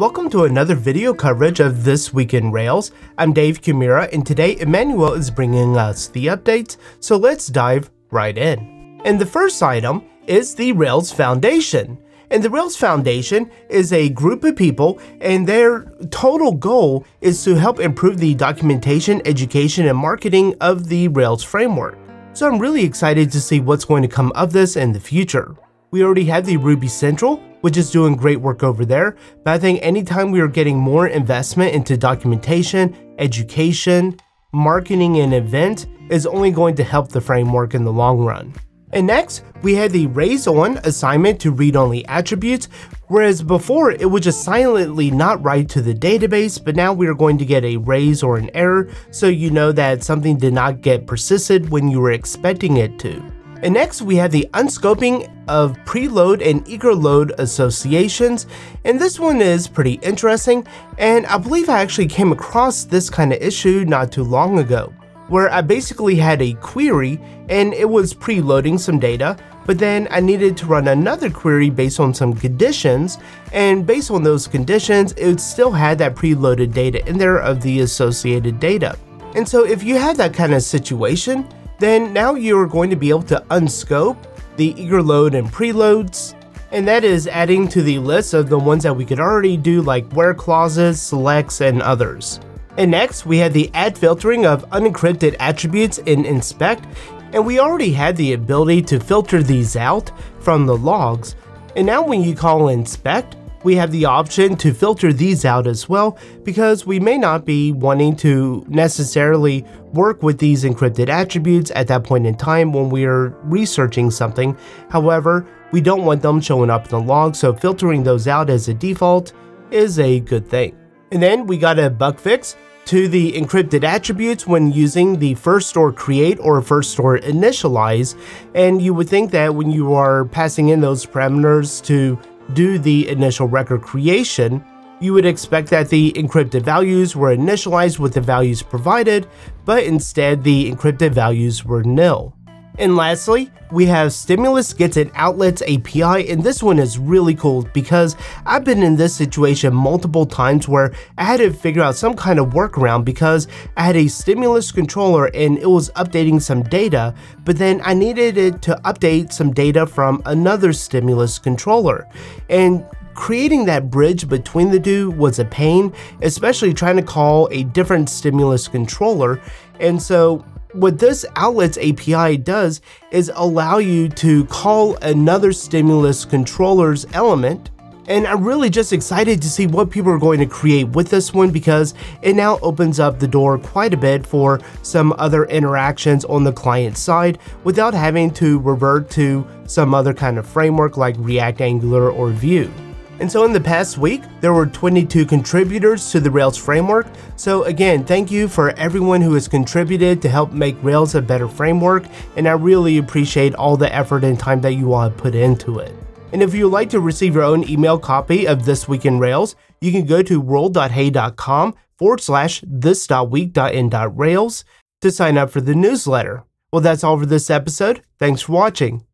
Welcome to another video coverage of This Week in Rails. I'm Dave Kimura, and today Emmanuel is bringing us the updates, so let's dive right in. And the first item is the Rails Foundation. And the Rails Foundation is a group of people, and their total goal is to help improve the documentation, education, and marketing of the Rails framework. So I'm really excited to see what's going to come of this in the future. We already have the Ruby Central, which is doing great work over there, but I think anytime we are getting more investment into documentation, education, marketing, and event is only going to help the framework in the long run. And next, we had the raise on assignment to read-only attributes, whereas before it would just silently not write to the database, but now we are going to get a raise or an error, so you know that something did not get persisted when you were expecting it to. And next, we have the unscoping of preload and eager load associations, and this one is pretty interesting, and I believe I actually came across this kind of issue not too long ago, where I basically had a query and it was preloading some data, but then I needed to run another query based on some conditions, and based on those conditions, it still had that preloaded data in there of the associated data. And so if you have that kind of situation, then now you're going to be able to unscope the eager load and preloads, and that is adding to the list of the ones that we could already do, like where clauses, selects, and others. And next, we have the add filtering of unencrypted attributes in inspect, and we already had the ability to filter these out from the logs, and now when you call inspect, we have the option to filter these out as well, because we may not be wanting to necessarily work with these encrypted attributes at that point in time when we are researching something. However, we don't want them showing up in the log, so filtering those out as a default is a good thing. And then we got a bug fix to the encrypted attributes when using the first store create or first store initialize, and you would think that when you are passing in those parameters to do the initial record creation, you would expect that the encrypted values were initialized with the values provided, but instead the encrypted values were nil. And lastly, we have Stimulus gets an Outlets API, and this one is really cool because I've been in this situation multiple times where I had to figure out some kind of workaround because I had a Stimulus controller and it was updating some data, but then I needed it to update some data from another Stimulus controller. And creating that bridge between the two was a pain, especially trying to call a different Stimulus controller. And so what this Outlets API does is allow you to call another Stimulus controller's element, and I'm really just excited to see what people are going to create with this one because it now opens up the door quite a bit for some other interactions on the client side without having to revert to some other kind of framework like React, Angular, or Vue. And so in the past week, there were 22 contributors to the Rails framework. So again, thank you for everyone who has contributed to help make Rails a better framework. And I really appreciate all the effort and time that you all have put into it. And if you'd like to receive your own email copy of This Week in Rails, you can go to world.hey.com/this.week.in.rails to sign up for the newsletter. Well, that's all for this episode. Thanks for watching.